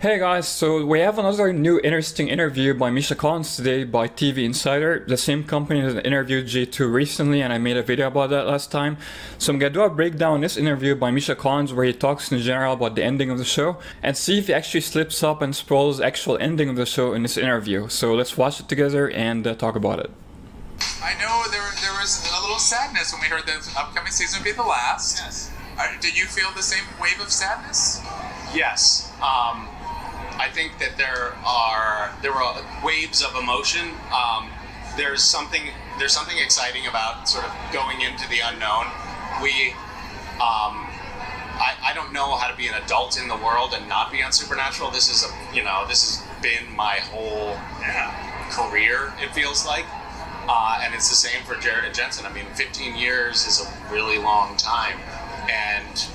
Hey guys, so we have another new interesting interview by Misha Collins today by TV Insider, the same company that interviewed G2 recently, and I made a video about that last time. So I'm gonna do a breakdown of this interview by Misha Collins where he talks in general about the ending of the show and see if he actually slips up and spoils the actual ending of the show in this interview. So let's watch it together and talk about it. I know there was a little sadness when we heard the upcoming season would be the last. Yes. Did you feel the same wave of sadness? Yes. I think that there were waves of emotion. There's something exciting about sort of going into the unknown. I don't know how to be an adult in the world and not be on Supernatural. This is this has been my whole career. It feels like, and it's the same for Jared and Jensen. I mean, 15 years is a really long time, and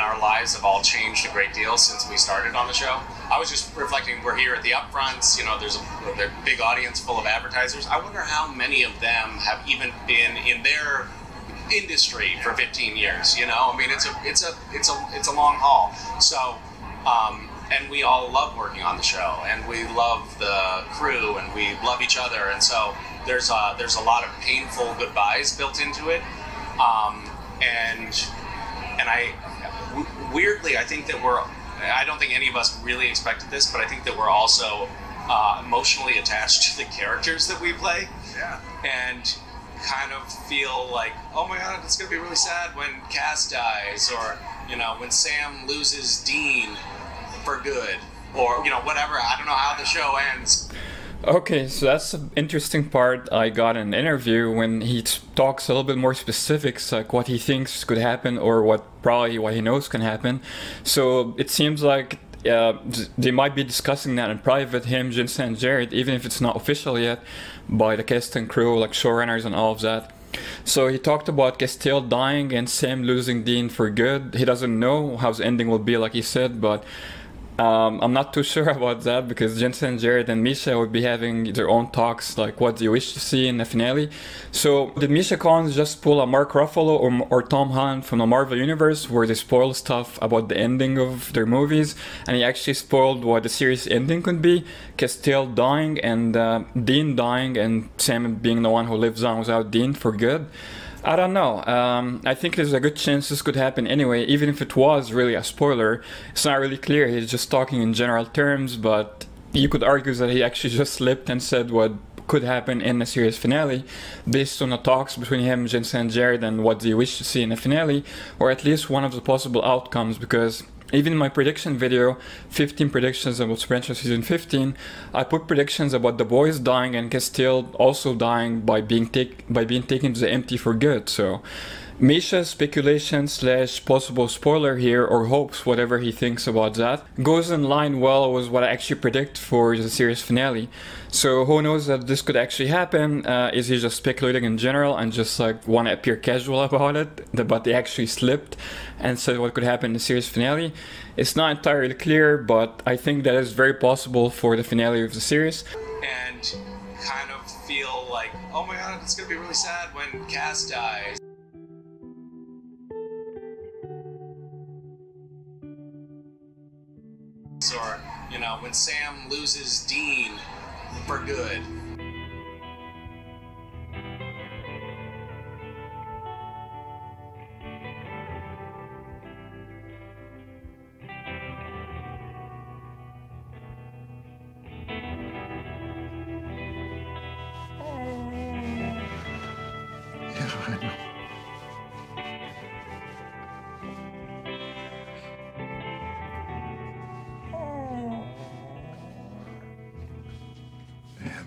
our lives have all changed a great deal since we started on the show. I was just reflecting, we're here at the upfronts, there's a big audience full of advertisers. I wonder how many of them have even been in their industry for 15 years, I mean, it's a long haul. So, and we all love working on the show, and we love the crew, and we love each other, and so there's a lot of painful goodbyes built into it, Weirdly, I think that I don't think any of us really expected this, but I think that we're also emotionally attached to the characters that we play. Yeah. And kind of feel like, oh my God, it's going to be really sad when Cass dies, or, when Sam loses Dean for good, or, whatever. I don't know how the show ends. Okay, so that's an interesting part I got in an interview when he talks a little bit more specifics, like what he thinks could happen or what he knows can happen. So it seems like they might be discussing that in private, him, Jensen, and Jared, even if it's not official yet, by the cast and crew, like showrunners and all of that. So he talked about Castiel dying and Sam losing Dean for good. He doesn't know how the ending will be, like he said, but I'm not too sure about that because Jensen, Jared, and Misha would be having their own talks, like what do you wish to see in the finale. So did Misha Collins just pull a Mark Ruffalo or Tom Holland from the Marvel Universe where they spoil stuff about the ending of their movies, and he actually spoiled what the series ending could be, Castiel dying and Dean dying and Sam being the one who lives on without Dean for good? I don't know. I think there's a good chance this could happen anyway, even if it was really a spoiler. It's not really clear, he's just talking in general terms, but you could argue that he actually just slipped and said what could happen in the series finale based on the talks between him, Jensen, and Jared and what they wish to see in the finale, or at least one of the possible outcomes, because even in my prediction video, 15 predictions about Supernatural Season 15, I put predictions about the boys dying and Castiel also dying by being taken to the Empty for good. So Misha's speculation / possible spoiler here, or hopes, whatever he thinks about that, goes in line well with what I actually predict for the series finale. So who knows that this could actually happen? Is he just speculating in general and just like want to appear casual about it, but they actually slipped and said what could happen in the series finale? It's not entirely clear, but I think that is very possible for the finale of the series. And kind of feel like, oh my God, it's gonna be really sad when Cass dies. Or, when Sam loses Dean for good.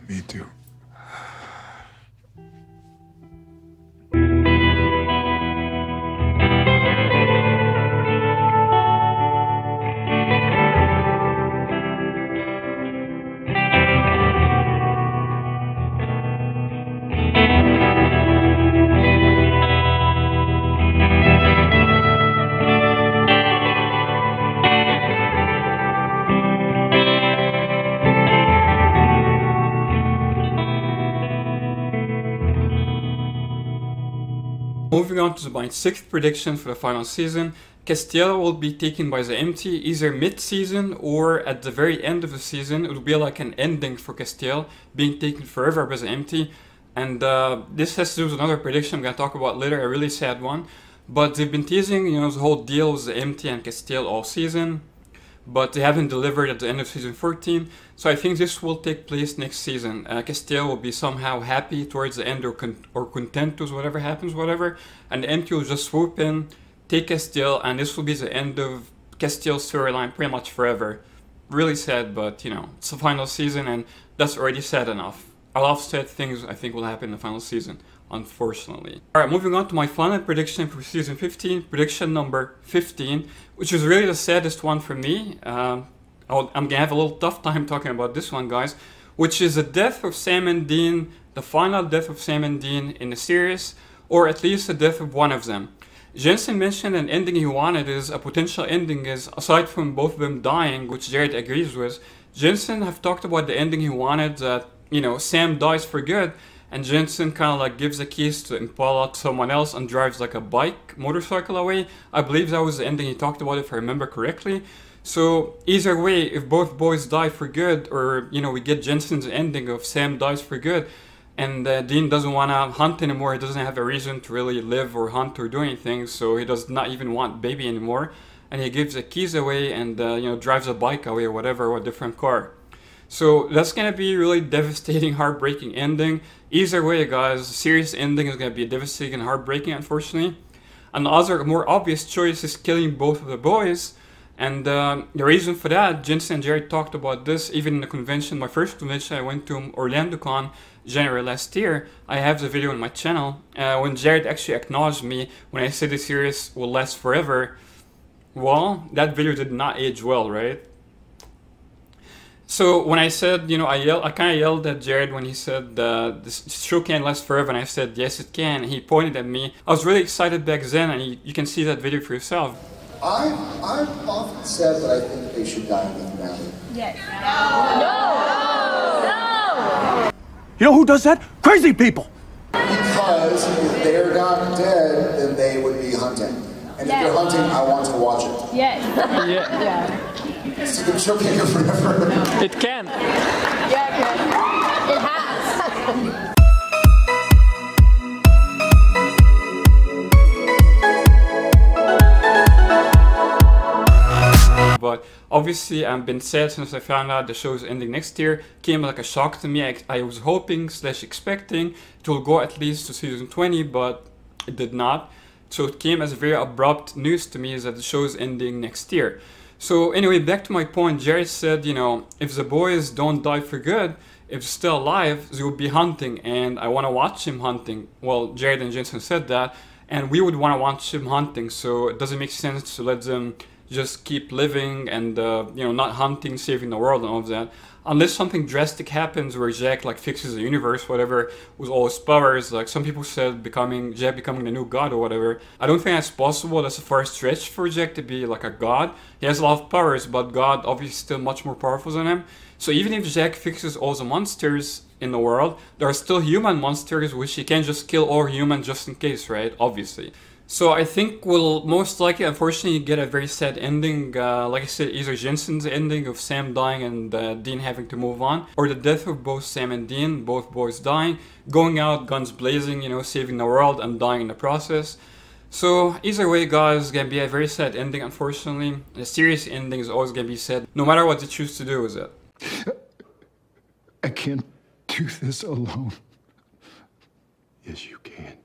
Me too. Moving on to my sixth prediction for the final season, Castiel will be taken by the Empty either mid-season or at the very end of the season. It will be like an ending for Castiel being taken forever by the Empty. And this has to do with another prediction I'm going to talk about later, a really sad one. But they've been teasing, you know, the whole deal with the Empty and Castiel all season. But they haven't delivered at the end of season 14. So I think this will take place next season. Castiel will be somehow happy towards the end or content with whatever happens, whatever. And the Empty will just swoop in, take Castiel, and this will be the end of Castiel's storyline pretty much forever. Really sad, but you know, it's the final season and that's already sad enough. A lot of sad things I think will happen in the final season, unfortunately. Alright, moving on to my final prediction for season 15, prediction number 15, which is really the saddest one for me. I'm gonna have a little tough time talking about this one, guys, which is the death of Sam and Dean, the final death of Sam and Dean in the series, or at least the death of one of them. Jensen mentioned an ending he wanted is, a potential ending is, aside from both of them dying, which Jared agrees with, Jensen have talked about the ending he wanted that, you know, Sam dies for good, and Jensen kind of like gives the keys to Impala to someone else and drives like a motorcycle away. I believe that was the ending he talked about if I remember correctly. So either way, if both boys die for good, or, you know, we get Jensen's ending of Sam dies for good, and Dean doesn't want to hunt anymore, he doesn't have a reason to really live or hunt or do anything, so he does not even want baby anymore, and he gives the keys away and, you know, drives a bike away or whatever, or a different car. So that's going to be a really devastating, heartbreaking ending. Either way, guys, the series ending is going to be devastating and heartbreaking, unfortunately. And the other more obvious choice is killing both of the boys. And the reason for that, Jensen and Jared talked about this even in the convention, my first convention I went to, OrlandoCon, January last year. I have the video on my channel. When Jared actually acknowledged me when I said the series will last forever, well, that video did not age well, right? So when I said, you know, I kind of yelled at Jared when he said this show can't last forever, and I said, yes, it can. He pointed at me. I was really excited back then, and you can see that video for yourself. I've often said that I think they should die in the valley. Yes. No. No. No. You know who does that? Crazy people. Because if they're not dead, then they would be hunting. And yes. If they're hunting, I want to watch it. Yes. Yeah. Forever. It can. Yeah, it can. It has. But obviously I've been sad since I found out the show is ending next year. Came like a shock to me. I was hoping / expecting it will go at least to season 20, but it did not. So it came as a very abrupt news to me that the show is ending next year. So anyway, back to my point, Jared said, you know, if the boys don't die for good, if still alive, they would be hunting, and I want to watch him hunting. Well, Jared and Jensen said that, and we would want to watch him hunting, so it doesn't make sense to let them just keep living and, you know, not hunting, saving the world and all of that. Unless something drastic happens where Jack, like, fixes the universe, whatever, with all his powers, like some people said, Jack becoming the new god or whatever. I don't think that's possible. That's a far stretch for Jack to be, like, a god. He has a lot of powers, but God obviously is still much more powerful than him. So even if Jack fixes all the monsters in the world, there are still human monsters, which he can't just kill all humans just in case, right? Obviously. So I think we'll most likely, unfortunately, get a very sad ending. Like I said, either Jensen's ending of Sam dying and Dean having to move on, or the death of both Sam and Dean, both boys dying, going out, guns blazing, you know, saving the world and dying in the process. So either way, guys, it's gonna be a very sad ending, unfortunately. The series ending is always gonna be sad, no matter what they choose to do with it. I can't do this alone. Yes, you can.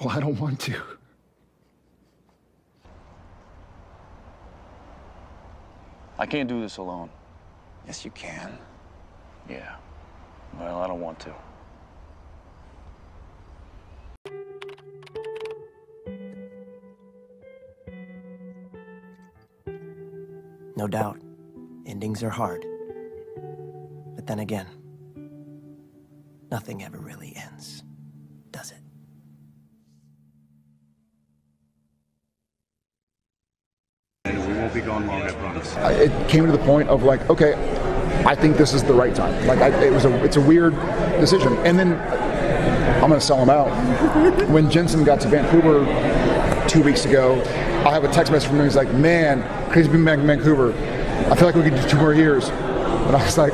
Well, I don't want to. I can't do this alone. Yes, you can. Yeah. Well, I don't want to. No doubt, endings are hard. But then again, nothing ever really ends, does it? Be gone long, I promise. It came to the point of like, okay, I think this is the right time. Like, it's a weird decision. And then I'm going to sell them out. When Jensen got to Vancouver 2 weeks ago, I have a text message from him. He's like, man, crazy being back in Vancouver. I feel like we could do 2 more years. And I was like,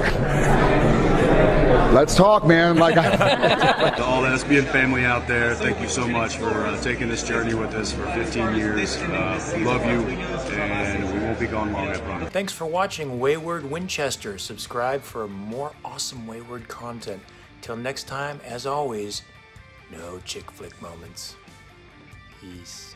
let's talk, man. Like, to all the SPN family out there, thank you so much for taking this journey with us for 15 years. We love you, and we won't be gone long, I promise. Thanks for watching Wayward Winchester. Subscribe for more awesome Wayward content. Till next time, as always, no chick flick moments. Peace.